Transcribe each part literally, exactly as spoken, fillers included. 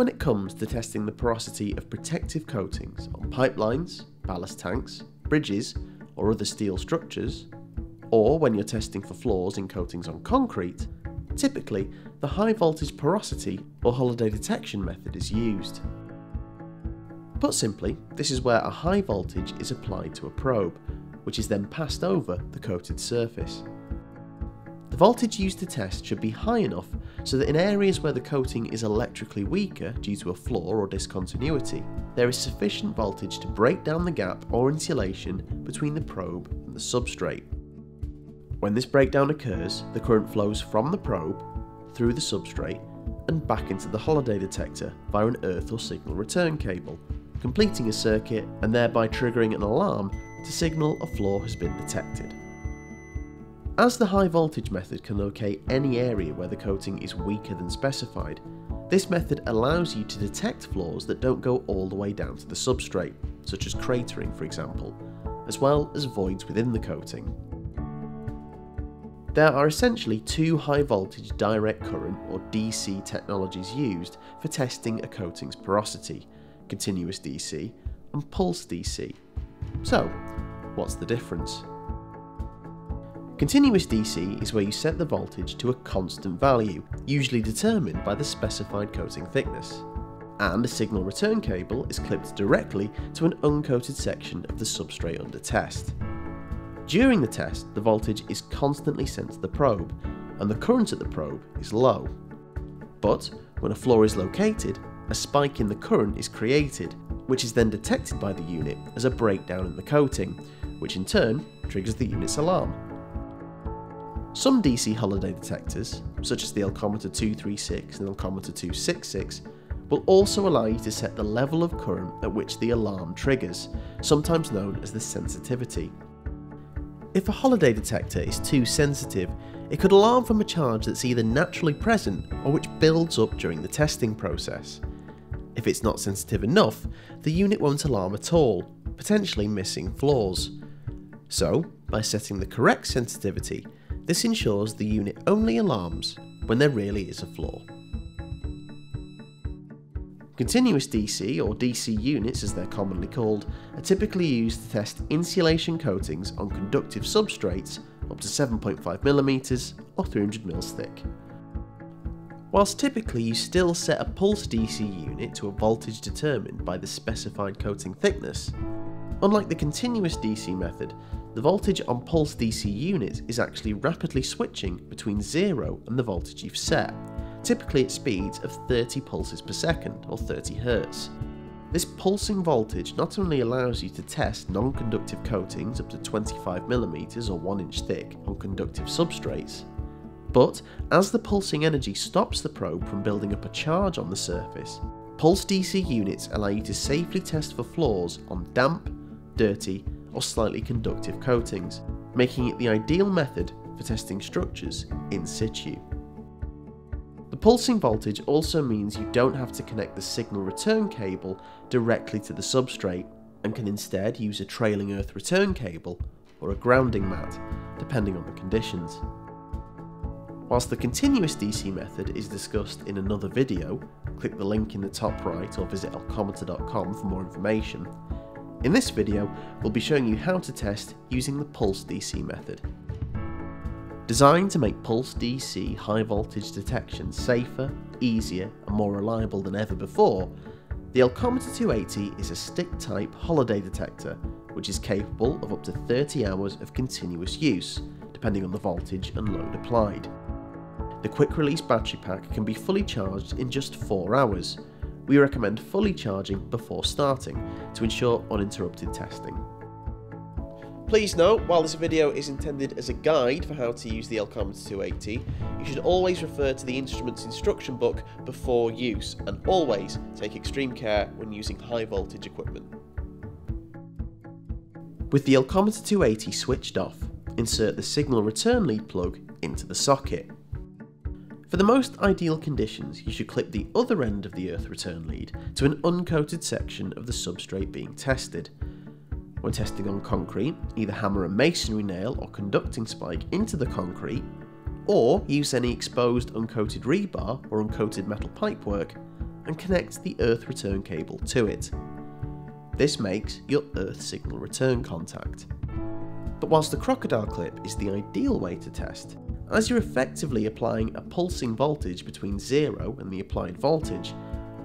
when it comes to testing the porosity of protective coatings on pipelines, ballast tanks, bridges, or other steel structures, or when you're testing for flaws in coatings on concrete, typically the high voltage porosity or holiday detection method is used. Put simply, this is where a high voltage is applied to a probe, which is then passed over the coated surface. The voltage used to test should be high enough so that in areas where the coating is electrically weaker due to a flaw or discontinuity, there is sufficient voltage to break down the gap or insulation between the probe and the substrate. When this breakdown occurs, the current flows from the probe, through the substrate, and back into the holiday detector via an earth or signal return cable, completing a circuit and thereby triggering an alarm to signal a flaw has been detected. As the high voltage method can locate any area where the coating is weaker than specified, this method allows you to detect flaws that don't go all the way down to the substrate, such as cratering for example, as well as voids within the coating. There are essentially two high voltage direct current or D C technologies used for testing a coating's porosity, Continuous D C and Pulsed D C. So, what's the difference? Continuous D C is where you set the voltage to a constant value, usually determined by the specified coating thickness, and a signal return cable is clipped directly to an uncoated section of the substrate under test. During the test, the voltage is constantly sent to the probe, and the current at the probe is low. But when a flaw is located, a spike in the current is created, which is then detected by the unit as a breakdown in the coating, which in turn triggers the unit's alarm. Some D C holiday detectors, such as the Elcometer two thirty-six and Elcometer two sixty-six, will also allow you to set the level of current at which the alarm triggers, sometimes known as the sensitivity. If a holiday detector is too sensitive, it could alarm from a charge that's either naturally present or which builds up during the testing process. If it's not sensitive enough, the unit won't alarm at all, potentially missing flaws. So, by setting the correct sensitivity, this ensures the unit only alarms when there really is a flaw. Continuous D C, or D C units as they're commonly called, are typically used to test insulation coatings on conductive substrates up to seven point five millimeters or three hundred mils thick. Whilst typically you still set a pulsed D C unit to a voltage determined by the specified coating thickness, unlike the continuous D C method, the voltage on pulsed D C units is actually rapidly switching between zero and the voltage you've set, typically at speeds of thirty pulses per second or thirty hertz. This pulsing voltage not only allows you to test non-conductive coatings up to twenty-five millimeters or one inch thick on conductive substrates, but as the pulsing energy stops the probe from building up a charge on the surface, pulsed D C units allow you to safely test for flaws on damp, dirty or slightly conductive coatings, making it the ideal method for testing structures in situ. The pulsing voltage also means you don't have to connect the signal return cable directly to the substrate and can instead use a trailing earth return cable or a grounding mat, depending on the conditions. Whilst the continuous D C method is discussed in another video, click the link in the top right or visit Elcometer dot com for more information. In this video, we'll be showing you how to test using the Pulsed D C method. Designed to make Pulsed D C high voltage detection safer, easier and more reliable than ever before, the Elcometer two eighty is a stick-type holiday detector which is capable of up to thirty hours of continuous use, depending on the voltage and load applied. The quick-release battery pack can be fully charged in just four hours. We recommend fully charging before starting to ensure uninterrupted testing. Please note, while this video is intended as a guide for how to use the Elcometer two eighty, you should always refer to the instrument's instruction book before use and always take extreme care when using high voltage equipment. With the Elcometer two eighty switched off, insert the signal return lead plug into the socket. For the most ideal conditions, you should clip the other end of the earth return lead to an uncoated section of the substrate being tested. When testing on concrete, either hammer a masonry nail or conducting spike into the concrete, or use any exposed uncoated rebar or uncoated metal pipework, and connect the earth return cable to it. This makes your earth signal return contact. But whilst the crocodile clip is the ideal way to test, as you're effectively applying a pulsing voltage between zero and the applied voltage,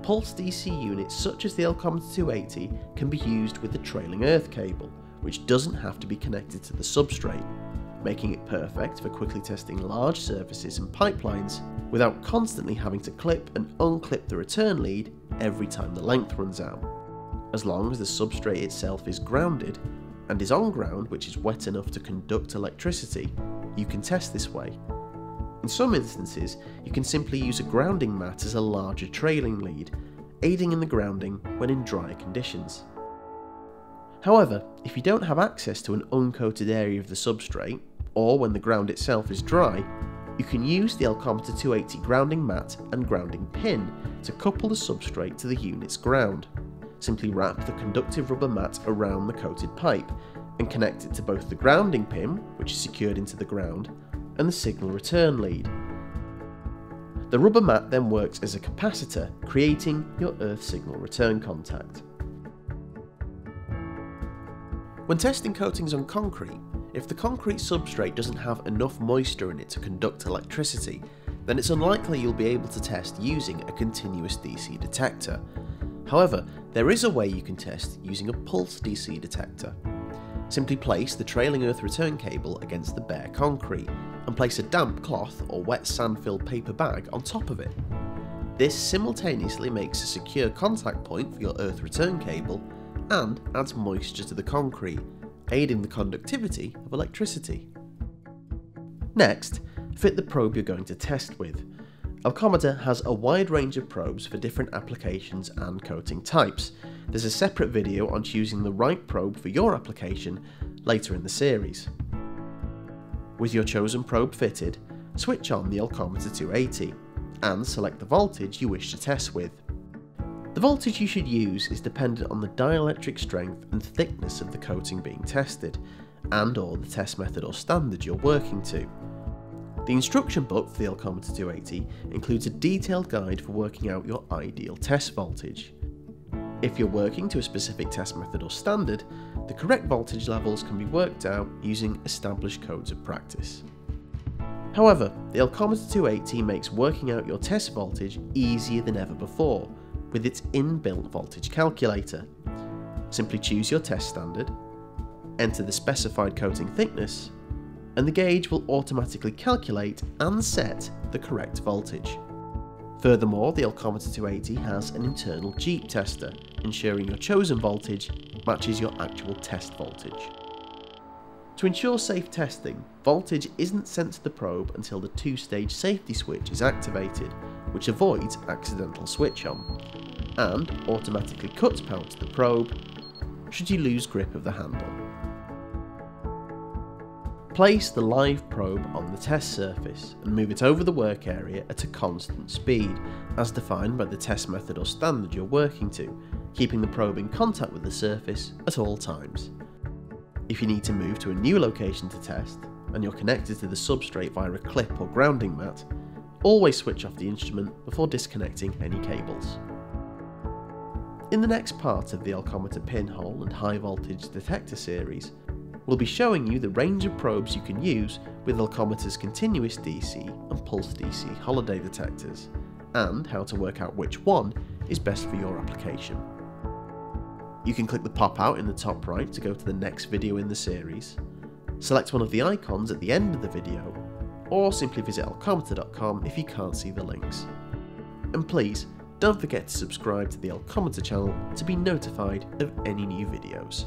pulsed D C units such as the Elcometer two eighty can be used with the trailing earth cable, which doesn't have to be connected to the substrate, making it perfect for quickly testing large surfaces and pipelines without constantly having to clip and unclip the return lead every time the length runs out. As long as the substrate itself is grounded and is on ground, which is wet enough to conduct electricity, you can test this way. In some instances, you can simply use a grounding mat as a larger trailing lead, aiding in the grounding when in drier conditions. However, if you don't have access to an uncoated area of the substrate, or when the ground itself is dry, you can use the Elcometer two eighty grounding mat and grounding pin to couple the substrate to the unit's ground. Simply wrap the conductive rubber mat around the coated pipe and connect it to both the grounding pin, which is secured into the ground, and the signal return lead. The rubber mat then works as a capacitor, creating your earth signal return contact. When testing coatings on concrete, if the concrete substrate doesn't have enough moisture in it to conduct electricity, then it's unlikely you'll be able to test using a continuous D C detector. However, there is a way you can test using a pulsed D C detector. Simply place the trailing earth return cable against the bare concrete and place a damp cloth or wet sand-filled paper bag on top of it. This simultaneously makes a secure contact point for your earth return cable and adds moisture to the concrete, aiding the conductivity of electricity. Next, fit the probe you're going to test with. Elcometer has a wide range of probes for different applications and coating types. There's a separate video on choosing the right probe for your application later in the series. With your chosen probe fitted, switch on the Elcometer two eighty and select the voltage you wish to test with. The voltage you should use is dependent on the dielectric strength and thickness of the coating being tested, and or the test method or standard you're working to. The instruction book for the Elcometer two eighty includes a detailed guide for working out your ideal test voltage. If you're working to a specific test method or standard, the correct voltage levels can be worked out using established codes of practice. However, the Elcometer two eighty makes working out your test voltage easier than ever before with its inbuilt voltage calculator. Simply choose your test standard, enter the specified coating thickness, and the gauge will automatically calculate and set the correct voltage. Furthermore, the Elcometer two eighty has an internal Jeep tester, ensuring your chosen voltage matches your actual test voltage. To ensure safe testing, voltage isn't sent to the probe until the two-stage safety switch is activated, which avoids accidental switch-on, and automatically cuts power to the probe should you lose grip of the handle. Place the live probe on the test surface and move it over the work area at a constant speed, as defined by the test method or standard you're working to, keeping the probe in contact with the surface at all times. If you need to move to a new location to test, and you're connected to the substrate via a clip or grounding mat, always switch off the instrument before disconnecting any cables. In the next part of the Elcometer pinhole and high voltage detector series, we'll be showing you the range of probes you can use with Elcometer's continuous D C and pulsed D C holiday detectors, and how to work out which one is best for your application. You can click the pop-out in the top right to go to the next video in the series, select one of the icons at the end of the video, or simply visit Elcometer dot com if you can't see the links. And please, don't forget to subscribe to the Elcometer channel to be notified of any new videos.